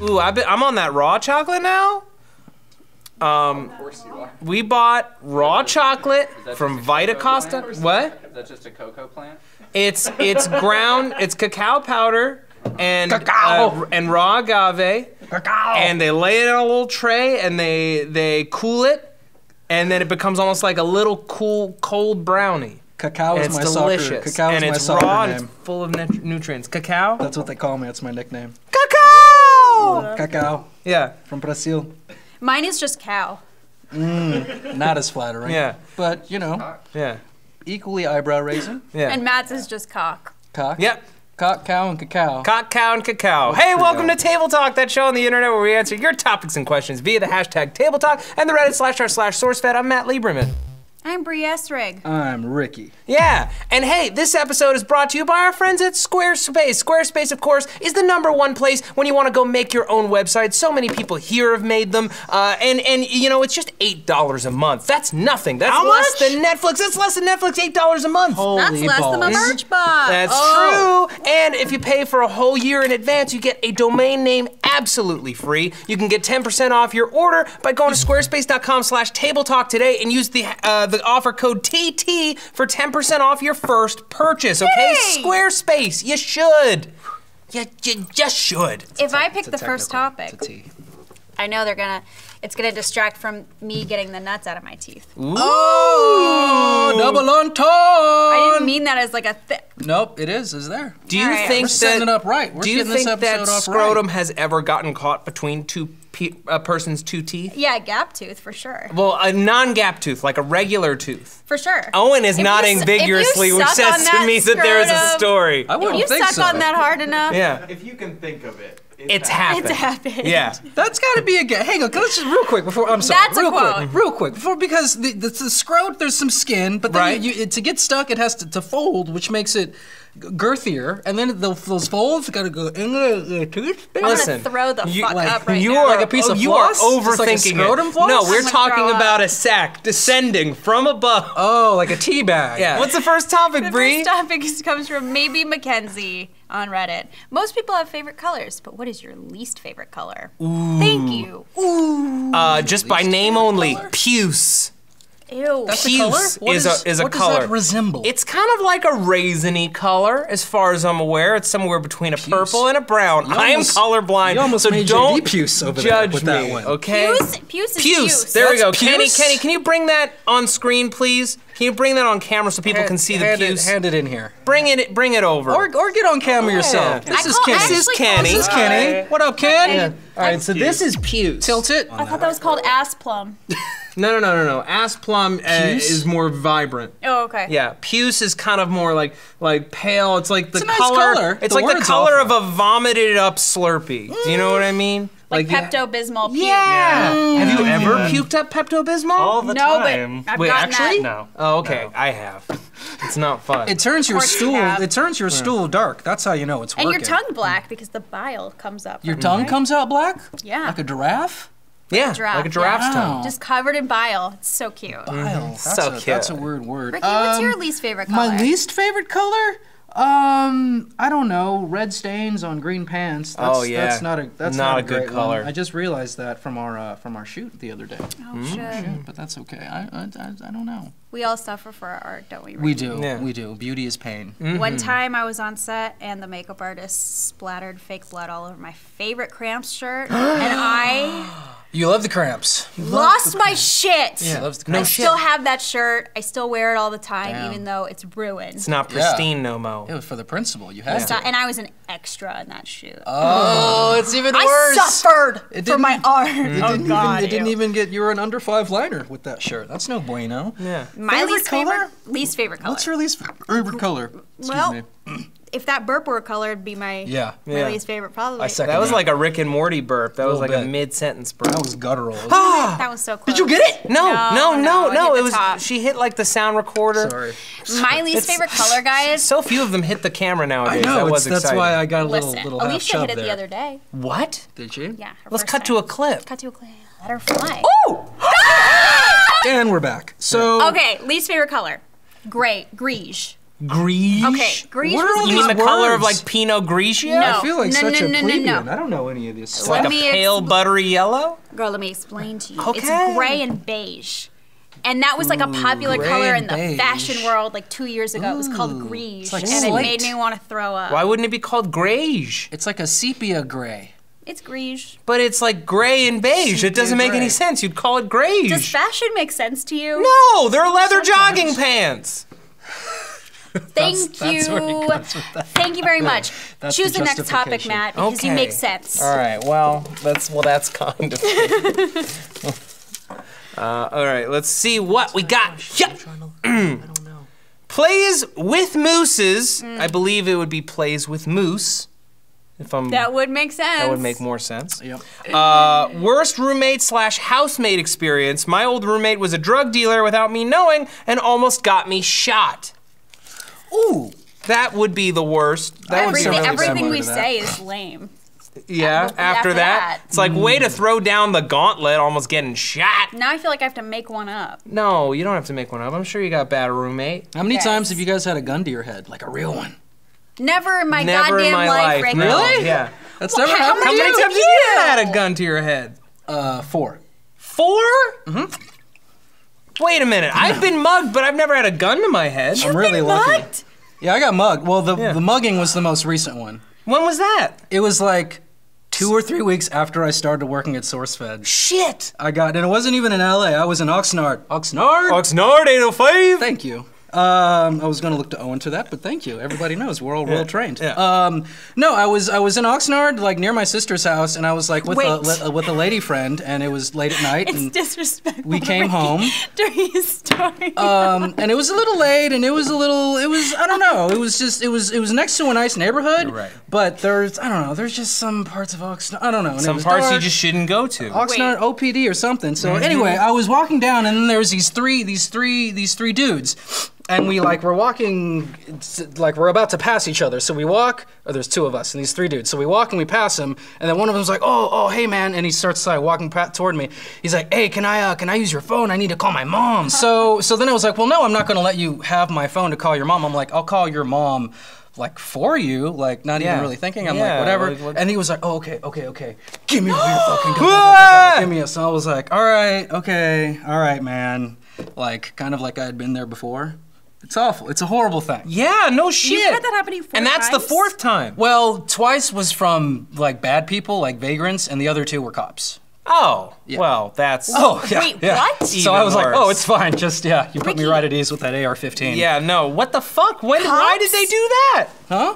Ooh, I'm on that raw chocolate now. Of course you are. We bought raw chocolate from Vitacosta. What? Is that just a cocoa plant? It's ground. It's cacao powder and cacao. And raw agave. Cacao. And they lay it on a little tray and they cool it, and then it becomes almost like a little cold brownie. Cacao is my soccer. Cacao is my soccer name. And it's raw and it's full of nutrients. Cacao. That's what they call me. That's my nickname. Cacao. Cacao. Yeah. From Brazil. Mine is just cow. Mm, not as flattering. Yeah. But, you know, yeah. Equally eyebrow raising. Yeah. And Matt's is just cock. Cock? Yep. Cock, cow, and cacao. Cock, cow, and cacao. Hey, welcome to Table Talk, that show on the internet where we answer your topics and questions via the hashtag Table Talk and the Reddit/r/SourceFed. I'm Matt Lieberman. I'm Bree Esrig. I'm Ricky. Yeah, and hey, this episode is brought to you by our friends at Squarespace. Squarespace, of course, is the #1 place when you want to go make your own website. So many people here have made them, and you know, it's just $8 a month. That's nothing. That's less than Netflix. That's less than Netflix. $8 a month. Holy balls. That's less than a merch box. That's true. And if you pay for a whole year in advance, you get a domain name absolutely free. You can get 10% off your order by going to squarespace.com/tabletalk today and use the offer code TT for 10% off your first purchase, okay? Yay! Squarespace, you should. You just should. If I pick the first topic, I know it's gonna distract from me getting the nuts out of my teeth. Ooh, double entendre! I didn't mean that as like a Nope, it is there. Do you think we're setting it up right? Do you think that scrotum has ever gotten caught between two a person's two teeth? Yeah, a gap tooth for sure. Well, a non-gap tooth, like a regular tooth. For sure. Owen is nodding vigorously, which says to me that there is a story. I wouldn't think so. If you suck on that hard enough. Yeah. If you can think of it. It's happened. It's happened. Yeah. That's gotta be a gap. Hang on, let's just real quick before, I'm sorry. That's a quote. Real quick, before, because the scrotum, there's some skin, but then to get stuck, it has to fold, which makes it girthier, and then those folds gotta go in the tooth. I'm gonna throw the fuck up right now. Like a piece of floss? You are overthinking it. No, we're talking about a sack descending from above. Oh, like a tea bag. Yeah. What's the first topic, Bree? The first topic comes from Maybe Mackenzie on Reddit. Most people have favorite colors, but what is your least favorite color? Ooh. Thank you. Ooh. Just by name only, puce. Ew. That's a color? What is a color. What does that resemble? It's kind of like a raisiny color, as far as I'm aware. It's somewhere between a purple and a brown. I am colorblind, you almost so made don't puce over judge with me. That one. Okay. Puce is puce. There we go. Puce? Kenny, can you bring that on screen, please? Can you bring that on camera so people can see the puce? Hand it in here. Bring it over. Or get on camera yourself. Yeah. This is Kenny. This is Kenny. What up, Ken? Yeah. All right, so this is puce. Tilt it. I thought that was called ass plum. No. Ass plum is more vibrant. Oh, okay. Yeah, puce is kind of more like pale. It's like the color. It's like the color of a vomited up Slurpee. Do you know what I mean? Like Pepto-Bismol puke. Yeah. Have you ever puked up Pepto-Bismol? All the time. No, but I've gotten actually? That. No. Oh, okay. No. I have. It's not fun. It turns your stool dark. That's how you know it's working. And your tongue black because the bile comes up. Your tongue comes out black? Yeah. Like a giraffe? Yeah, like a giraffe's tongue. Just covered in bile. It's so cute. Bile. That's so cute. That's a weird word. Ricky, what's your least favorite color? My least favorite color? I don't know. Red stains on green pants. That's not a good color. I just realized that from our shoot the other day. Oh shit! But that's okay. I don't know. We all suffer for our art, don't we? Ricky? We do. Yeah. We do. Beauty is pain. Mm-hmm. One time I was on set and the makeup artist splattered fake blood all over my favorite Cramps shirt, and I. You love the Cramps. Lost my shit. Yeah, loves the Cramps. I still have that shirt. I still wear it all the time, even though it's ruined. It's not pristine no mo. It was for the principal. You had to. And I was an extra in that shoot. Oh, it's even worse. I suffered for my art. It didn't even get. You were an under 5 liner with that shirt. That's no bueno. Yeah. My least favorite color. What's your least favorite color? Excuse me. If that burp were a color, it'd be my least favorite, probably. That was like a Rick and Morty burp. That was like a mid-sentence burp. That was guttural. That was so close. Did you get it? No. It was. She hit like the sound recorder. Sorry. My least favorite color, guys. So few of them hit the camera nowadays. I know. That's why I got a little half shove there. Alicia hit it the other day. What? Did she? Yeah. Let's cut to a clip. Let her fly. Oh! And we're back. So. Okay. Least favorite color. Great. Grige. Grige? Okay, Grige was... You mean the color of, like, Pinot Grigio? No. I feel like such a plebeian. I don't know any of this stuff. Like a pale, buttery yellow? Girl, let me explain to you. Okay. It's gray and beige. And that was, like, a popular color in the fashion world, like, 2 years ago. It was called Grige, like and it made me want to throw up. Why wouldn't it be called Grige? It's like a sepia gray. It's Grige. But it's like gray and beige. It doesn't make any sense. You'd call it Grige. Does fashion make sense to you? No, they're leather jogging pants. Thank you very much. Yeah, choose the next topic, Matt, because you make sense. All right. Well, that's kind of. All right. Let's see what we got. I don't know. Plays with mooses. I believe it would be plays with moose. If I'm. That would make sense. That would make more sense. Yep. Worst roommate / housemate experience. My old roommate was a drug dealer without me knowing and almost got me shot. Ooh, that would be the worst. That everything we say is lame. Yeah, after that, it's like way to throw down the gauntlet, almost getting shot. Now I feel like I have to make one up. No, you don't have to make one up. I'm sure you got a bad roommate. How many times have you guys had a gun to your head, like a real one? Never in my goddamn life, Ricky. Really? Yeah. That's never happened. How many times have you had a gun to your head? 4. 4? Mm-hmm. Wait a minute, I've been mugged, but I've never had a gun to my head. You've been lucky. Mugged? Yeah, I got mugged. Well, the mugging was the most recent one. When was that? It was like 2 or 3 weeks after I started working at SourceFed. Shit! I got, and it wasn't even in LA, I was in Oxnard. Oxnard? Oxnard 805! Thank you. I was gonna look to Owen for that, but thank you. Everybody knows we're all well trained. Yeah. No, I was in Oxnard, like near my sister's house, and I was like with a lady friend, and it was late at night. It's disrespectful. We came home during his story. And it was a little late, and it was I don't know. It was next to a nice neighborhood. You're right. But there's just some parts of Oxnard. I don't know. Some parts dark, you just shouldn't go to. Oxnard OPD or something. So anyway, I was walking down, and then there was these three dudes. And we're walking, like we're about to pass each other. So we walk, or there's 2 of us and these 3 dudes. So we walk and we pass him, and then one of them's like, oh, hey man. And he starts walking toward me. He's like, hey, can I use your phone? I need to call my mom. So then I was like, well, no, I'm not gonna let you have my phone to call your mom. I'm like, I'll call your mom. Like for you, like not even really thinking. I'm like whatever. And he was like, oh, okay. Give me your fucking gun. Give me it. So I was like, all right, man. Like kind of like I had been there before. It's awful. It's a horrible thing. Yeah, no shit. You've had that happening 4 times? And that's the 4th time. Well, 2 was from like bad people, like vagrants, and the other 2 were cops. Oh, yeah. Well, that's... Oh, yeah, wait, yeah. What? So even I was worse. Like, oh, it's fine. Just, yeah, you put me right at ease with that AR-15. Yeah, no, what the fuck? Why did they do that? Huh?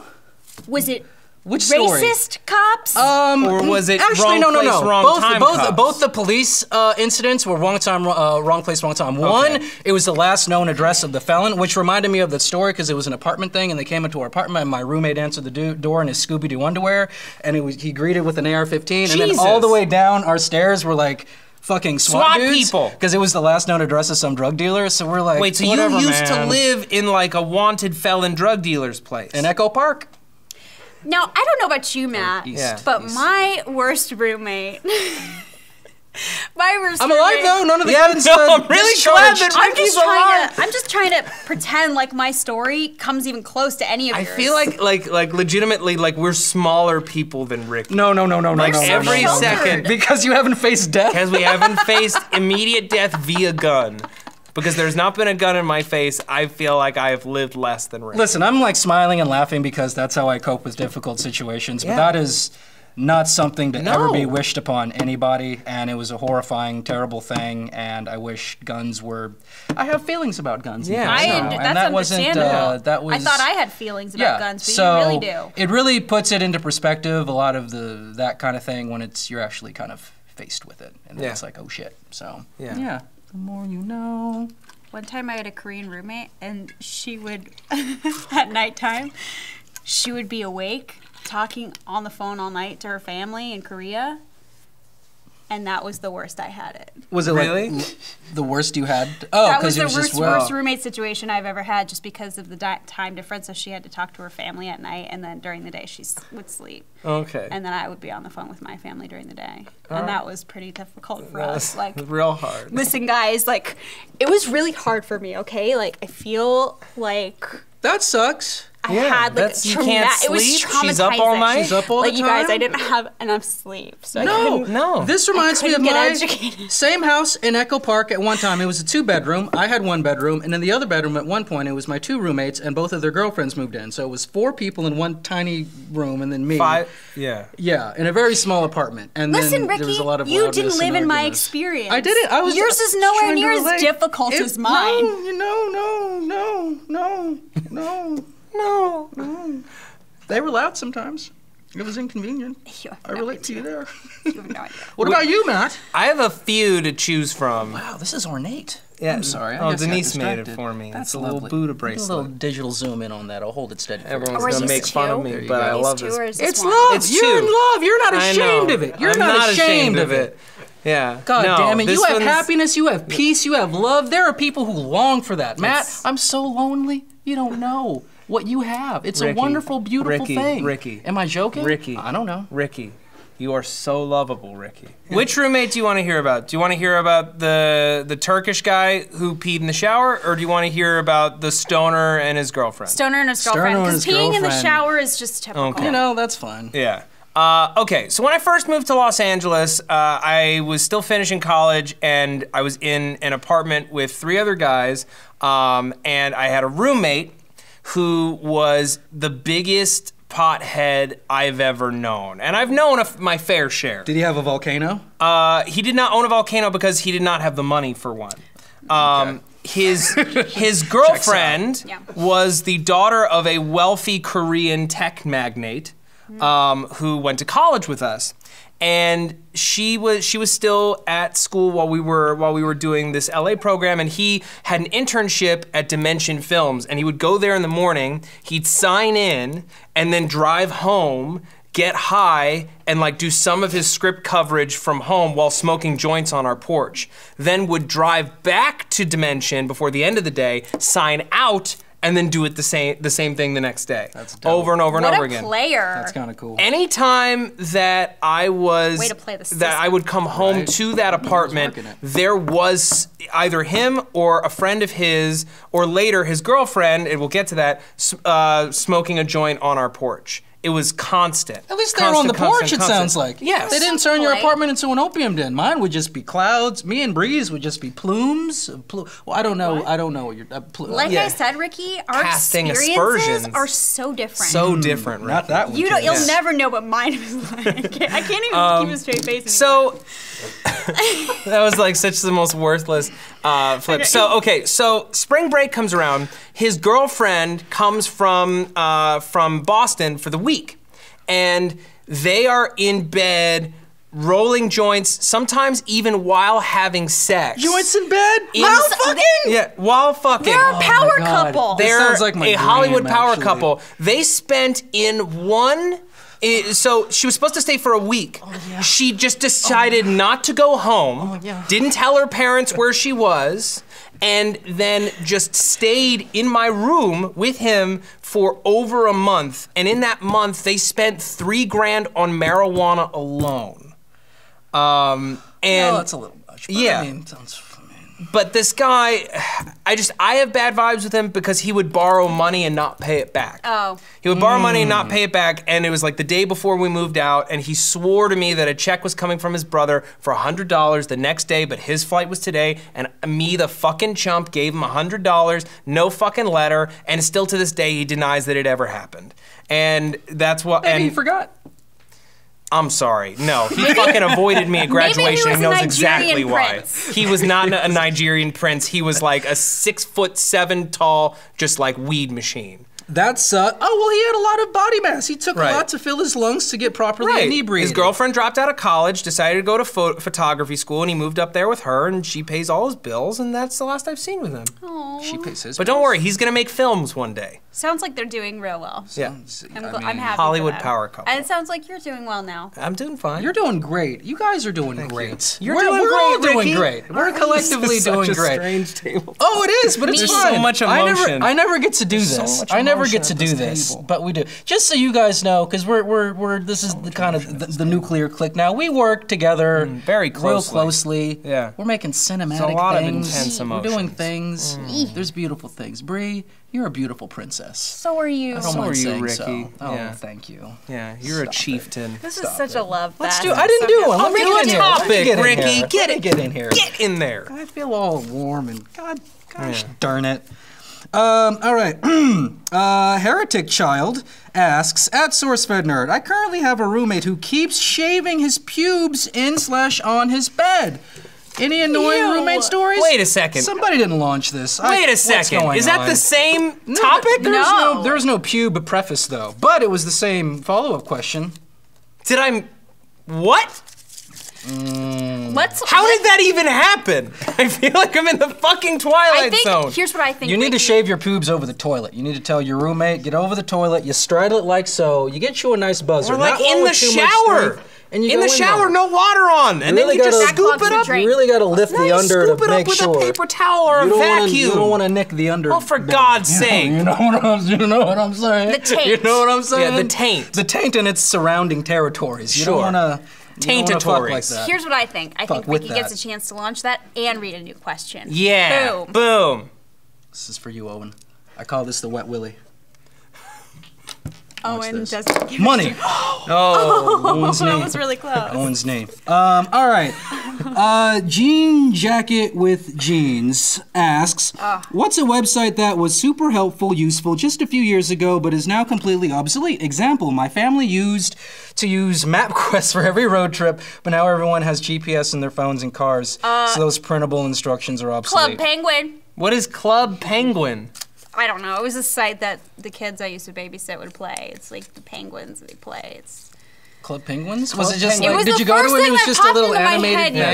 Was it... Which racist cops? Or was it actually wrong place, wrong time? Both the police incidents were wrong time, wrong place, wrong time. One, it was the last known address of the felon, which reminded me of the story because it was an apartment thing, and they came into our apartment, and my roommate answered the door in his Scooby-Doo underwear, and he greeted with an AR-15, and then all the way down our stairs were like fucking SWAT dudes, people, because it was the last known address of some drug dealer. So we're like, wait, so whatever, you used to live in like a wanted felon drug dealer's place in Echo Park? Now, I don't know about you, Matt, but my worst roommate. I'm alive though. None of the kids. No, I'm really glad that Ricky's alive. I'm just trying to pretend like my story comes even close to any of yours. I feel like legitimately, like we're smaller people than Ricky. No. Every second, because you haven't faced death. Because we haven't faced immediate death via gun. Because there's not been a gun in my face, I feel like I have lived less than Rick. Listen, I'm like smiling and laughing because that's how I cope with difficult situations, but that is not something to ever be wished upon anybody, and it was a horrifying, terrible thing, and I wish guns were... I have feelings about guns. Yeah, that's understandable. I thought I had feelings about guns, but so you really do. It really puts it into perspective, a lot of that kind of thing, when you're actually kind of faced with it, and then it's like, oh shit, so yeah. The more you know. One time I had a Korean roommate, and she would, at nighttime, she would be awake, talking on the phone all night to her family in Korea, and that was the worst I had it. Was it really? Like the worst you had? Oh, that was the worst roommate situation I've ever had, just because of the time difference, so she had to talk to her family at night, and then during the day she would sleep. Okay. And then I would be on the phone with my family during the day. And that was pretty difficult for us. Like real hard. Listen guys, like it was really hard for me, okay? Like I feel like that sucks. I had like it was traumatizing. She's up all night. She's up all the time. Like you guys, I didn't have enough sleep. So This reminds me of my same house in Echo Park at one time. It was a 2-bedroom. I had 1 bedroom, and in the other bedroom at one point it was my 2 roommates and both of their girlfriends moved in. So it was 4 people in one tiny room and then me. 5. Yeah. Yeah, in a very small apartment. And listen, then Ricky, there was a lot of you didn't live in my experience. I didn't. I was yours is nowhere near as difficult as mine. No. They were loud sometimes. It was inconvenient. I relate to you there. You have no idea. What about you, Matt? I have a few to choose from. Wow, this is ornate. Yeah, I'm sorry. Oh, Denise made it for me. That's a little Buddha bracelet. A little digital zoom in on that. I'll hold it steady. Everyone's going to make fun of me, but I love this. It's love. It's You're in love. You're not ashamed of it. You're not ashamed of it. Yeah. God damn it. You have happiness. You have peace. You have love. There are people who long for that. Matt, I'm so lonely. You don't know what you have. It's a wonderful, beautiful thing. Ricky. Am I joking? Ricky. I don't know. Ricky, you are so lovable, Ricky. Which roommate do you want to hear about? Do you want to hear about the Turkish guy who peed in the shower, or do you want to hear about the stoner and his girlfriend? Stoner and his girlfriend. Because peeing in the shower is just typical. Okay. You know, that's fun. Yeah. Okay, so when I first moved to Los Angeles, I was still finishing college, and I was in an apartment with 3 other guys, and I had a roommate who was the biggest pothead I've ever known. And I've known my fair share. Did he have a volcano? He did not own a volcano because he did not have the money for one. Okay. His girlfriend was the daughter of a wealthy Korean tech magnate who went to college with us. And she was still at school while we were doing this LA program, and he had an internship at Dimension Films, and he would go there in the morning, he'd sign in, and then drive home, get high, and like do some of his script coverage from home while smoking joints on our porch. Then would drive back to Dimension before the end of the day, sign out, and then do it the same thing the next day. That's dope. Over and over and over again. What a player. That's kind of cool. Anytime that I was, way to play the system, that I would come home to that apartment, there was either him or a friend of his, or later his girlfriend, and we'll get to that, smoking a joint on our porch. It was constant. At least they were on the porch, it sounds like. Yes. They didn't turn your apartment into an opium den. Mine would just be clouds. Me and Bree's would just be plumes. Well, I don't know. What? I don't know. Like I said, Ricky, our experiences are so different. So different, Ricky. Not that one. You'll never know what mine was like. I can't even keep a straight face anymore. So that was like such the most worthless flip. So spring break comes around. His girlfriend comes from Boston for the week, and they are in bed rolling joints, sometimes even while having sex. Joints in bed? While fucking? Yeah, while fucking. They're a power couple. They're like a Hollywood power couple. They spent in one. So she was supposed to stay for a week. She just decided not to go home, didn't tell her parents where she was, and then just stayed in my room with him for over a month. And in that month, they spent $3,000 on marijuana alone. And that's a little much. But yeah. I mean, but this guy, I have bad vibes with him because he would borrow money and not pay it back. Oh. He would borrow money and not pay it back, and it was like the day before we moved out, and he swore to me that a check was coming from his brother for $100 the next day, but his flight was today, and me, the fucking chump, gave him $100, no fucking letter, and still to this day he denies that it ever happened. And that's what- Maybe he forgot. I'm sorry. No, he fucking avoided me at graduation and knows exactly why. He was not a Nigerian prince. He was like a 6'7" tall, just like weed machine. That's well, he had a lot of body mass. He took a lot to fill his lungs to get properly inebriated. His girlfriend dropped out of college, decided to go to photography school, and he moved up there with her, and she pays all his bills, and that's the last I've seen with him. Aww. She pays his bills. But don't worry, he's gonna make films one day. Sounds like they're doing real well. Yeah, I mean, I'm happy. Hollywood power couple. And it sounds like you're doing well now. I'm doing fine. You're doing great. You guys are doing great. We're all doing great. We're collectively doing great. Such a strange table. Oh, it is, but it's fun. So much emotion. I never get to do this. But we do. Just so you guys know, because we're this is the kind of the nuclear clique now. We work together very closely. Real closely. Yeah. We're making cinematic things. It's a lot of intense emotions. We're doing things. There's beautiful things. Bree, You're a beautiful princess. So are you. So are you, Ricky. So. Oh, yeah. Thank you. Yeah, you're a chieftain. This is such a love fest. Let's do. I didn't do one. Let's do a topic, Ricky. Get in here. Get in there. I feel all warm and gosh darn it. All right. Heretic Child asks, at SourceFedNerd, I currently have a roommate who keeps shaving his pubes on his bed. Any annoying roommate stories? Wait a second. Somebody didn't launch this. Wait a second. Is that the same topic? No. There was no pube preface, though. But it was the same follow-up question. Did I... What? How did that even happen? I feel like I'm in the fucking Twilight Zone. Here's what I think. You need to shave your pubes over the toilet. You need to tell your roommate, get over the toilet, you straddle it like so, you get you a nice buzzer. Or like in the shower. And you in the shower, no water on, and then you just scoop it up. You really gotta lift the under to make sure. Scoop it up with a paper towel or a vacuum. You don't want to nick the under. Oh, for God's sake! You know what I'm saying? The taint. You know what I'm saying? Yeah, the taint. The taint and its surrounding territories. You don't want to. Taintatories. Here's what I think. I think Ricky gets a chance to launch that and read a new question. Yeah. Boom. Boom. This is for you, Owen. I call this the Wet Willy. Owen doesn't give money. Oh, that was really close. Owen's name. All right. Jean Jacket with Jeans asks, what's a website that was super helpful, useful just a few years ago, but is now completely obsolete? Example, my family used to use MapQuest for every road trip, but now everyone has GPS in their phones and cars, so those printable instructions are obsolete. Club Penguin. What is Club Penguin? I don't know. It was a site that the kids I used to babysit would play. It's like the penguins they play. It's Club Penguins? Was it just like, did you go to it and it was just a little animated thing?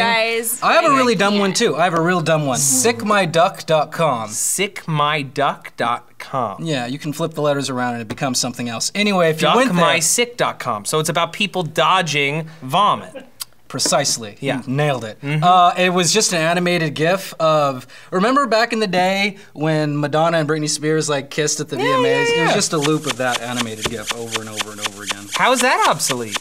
I have a really dumb one too. I have a real dumb one. SickMyDuck.com. SickMyDuck.com. Yeah, you can flip the letters around and it becomes something else. Anyway, if you went there. DuckMySick.com. So it's about people dodging vomit. Precisely. Yeah. You nailed it. It was just an animated GIF of, remember back in the day when Madonna and Britney Spears like kissed at the VMAs? Yeah. It was just a loop of that animated GIF over and over and over again. How is that obsolete?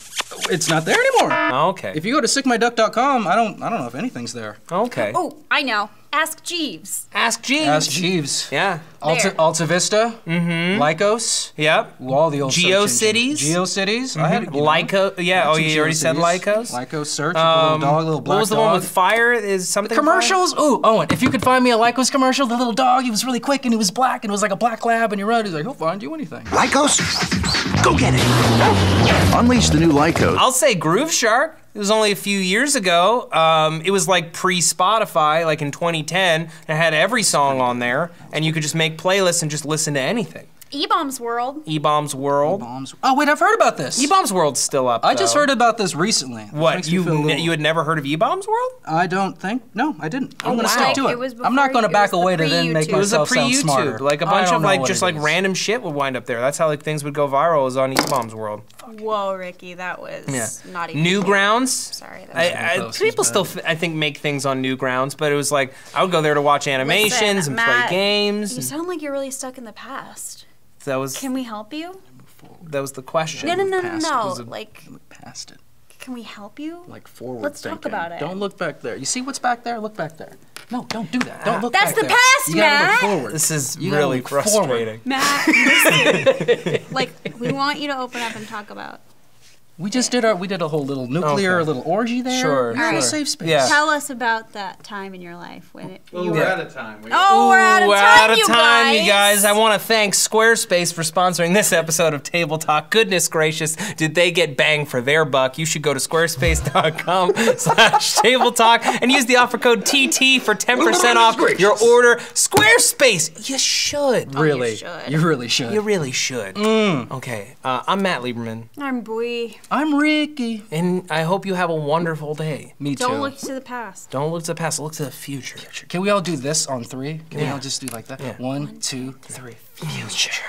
It's not there anymore. Oh, okay. If you go to sickmyduck.com, I don't know if anything's there. Okay. Oh, I know. Ask Jeeves. Ask Jeeves. Ask Jeeves. Yeah. Alta Vista. Mm-hmm. Lycos. Yep. All the old Geocities. Geocities. Mm-hmm. I had Lycos. Yeah. Oh, you already said Lycos. Lycos search. Little black dog. What was the one with fire? Is something the commercials? Fire? Ooh, Owen. If you could find me a Lycos commercial, the little dog. He was really quick and he was black and it was like a black lab. And you're right. He's like, he'll find you anything. Lycos, go get it. Unleash the new Lycos. I'll say Grooveshark. It was only a few years ago. It was like pre-Spotify, like in 2010. And it had every song on there, and you could just make playlists and just listen to anything. Ebaumsworld. Ebaumsworld. Oh wait, I've heard about this. Ebaumsworld's still up. I just heard about this recently. What? You had never heard of Ebaumsworld? I don't think. No, I didn't. I'm gonna stick to it. I'm not gonna back away to then make myself sound smarter. It was a pre-YouTube, like a bunch of like just like random shit would wind up there. That's how like things would go viral. Was on Ebaumsworld. Whoa, Ricky, that was not even. Newgrounds. Sorry. People still I think make things on Newgrounds, but it was like I would go there to watch animations and play games. You sound like you're really stuck in the past. That was, can we help you? That was the question. No. Like past it. Can we help you? Like forward. Let's talk about it. Don't look back there. You see what's back there? Look back there. No, don't do that. Don't look back there. That's the past, Matt. You gotta look forward. This is really frustrating. Matt, listen. Like we want you to open up and talk about. We just did our. We did a whole little nuclear little orgy there. Sure. All right. Safe space. Yeah. Tell us about that time in your life when it. We're out of time. We're out of time, you guys. I want to thank Squarespace for sponsoring this episode of Table Talk. Goodness gracious, did they get bang for their buck? You should go to squarespace.com/tabletalk and use the offer code TT for 10% off your order. Squarespace, you should. Really, you really should. Mm. Okay, I'm Matt Lieberman. I'm Bree. I'm Ricky. And I hope you have a wonderful day. Me too. Don't look to the past. Don't look to the past, look to the future. Can we all do this on three? Can we all just do like that? Yeah. 1, 2, 3. Future.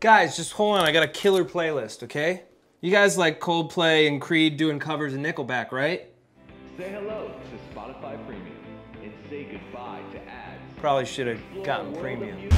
Guys, just hold on, I got a killer playlist, okay? You guys like Coldplay and Creed doing covers of Nickelback, right? Say hello to Spotify Premium and say goodbye to ads. Probably should have gotten Premium.